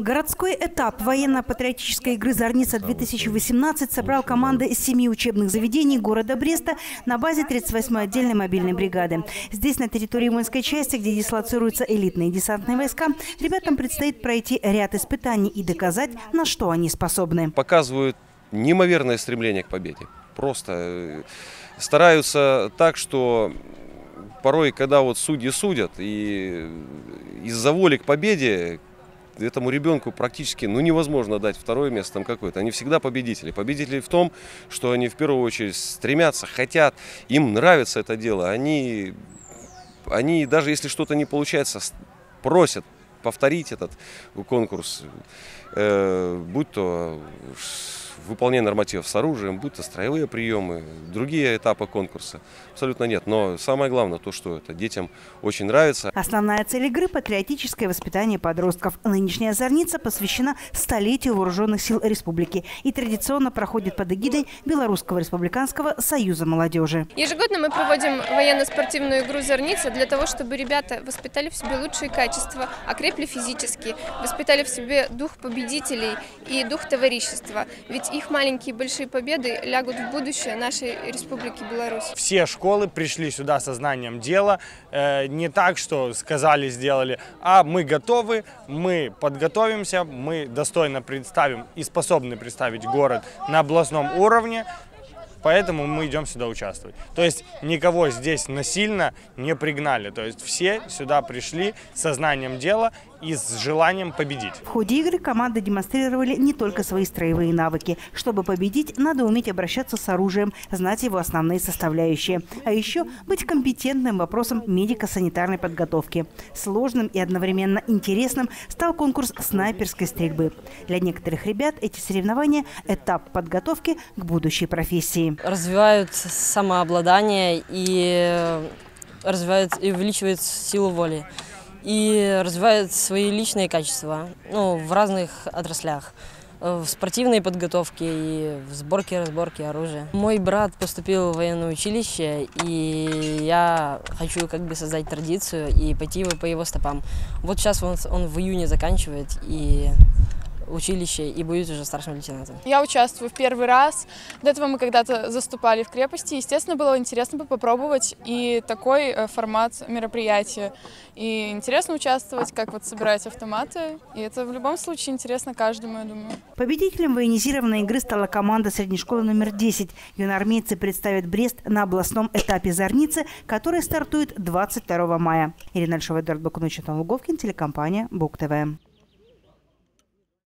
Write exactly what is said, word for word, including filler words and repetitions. Городской этап военно-патриотической игры «Зарница-две тысячи восемнадцать» собрал команды из семи учебных заведений города Бреста на базе тридцать восьмой отдельной мобильной бригады. Здесь, на территории Монской части, где дислоцируются элитные десантные войска, ребятам предстоит пройти ряд испытаний и доказать, на что они способны. Показывают неимоверное стремление к победе. Просто стараются так, что порой, когда вот судьи судят, и из-за воли к победе, этому ребенку практически ну, невозможно дать второе место там какое-то. Они всегда победители. Победители в том, что они в первую очередь стремятся, хотят, им нравится это дело. Они, они даже если что-то не получается, просят повторить этот конкурс, э, будь то выполнение нормативов с оружием, будь то строевые приемы, другие этапы конкурса. Абсолютно нет. Но самое главное то, что это детям очень нравится. Основная цель игры – патриотическое воспитание подростков. Нынешняя «Зарница» посвящена столетию Вооруженных сил республики и традиционно проходит под эгидой Белорусского Республиканского Союза Молодежи. Ежегодно мы проводим военно-спортивную игру «Зарница» для того, чтобы ребята воспитали в себе лучшие качества, окрепли физически, воспитали в себе дух победителей и дух товарищества. Ведь их маленькие большие победы лягут в будущее нашей Республики Беларусь. Все школы пришли сюда со знанием дела. Не так, что сказали, сделали, а мы готовы, мы подготовимся, мы достойно представим и способны представить город на областном уровне. Поэтому мы идем сюда участвовать. То есть никого здесь насильно не пригнали. То есть все сюда пришли со знанием дела и с желанием победить. В ходе игры команды демонстрировали не только свои строевые навыки. Чтобы победить, надо уметь обращаться с оружием, знать его основные составляющие. А еще быть компетентным вопросом медико-санитарной подготовки. Сложным и одновременно интересным стал конкурс снайперской стрельбы. Для некоторых ребят эти соревнования – этап подготовки к будущей профессии. Развивают самообладание и развивают и увеличивают силу воли и развивают свои личные качества, ну, в разных отраслях, в спортивной подготовке и в сборке и разборке оружия. Мой брат поступил в военное училище, и я хочу как бы создать традицию и пойти по его стопам. Вот сейчас он, он в июне заканчивает и училище и будет уже старшим лейтенантом. Я участвую в первый раз. До этого мы когда-то заступали в крепости. Естественно, было интересно попробовать и такой формат мероприятия. И интересно участвовать, как вот собирать автоматы. И это в любом случае интересно каждому, я думаю. Победителем военизированной игры стала команда средней школы номер десять. Юноармейцы представят Брест на областном этапе «Зарницы», который стартует двадцать второго мая. Ирина Альшова, Эдар Бакунович, Антон Луговкин, телекомпания Буг-ТВ.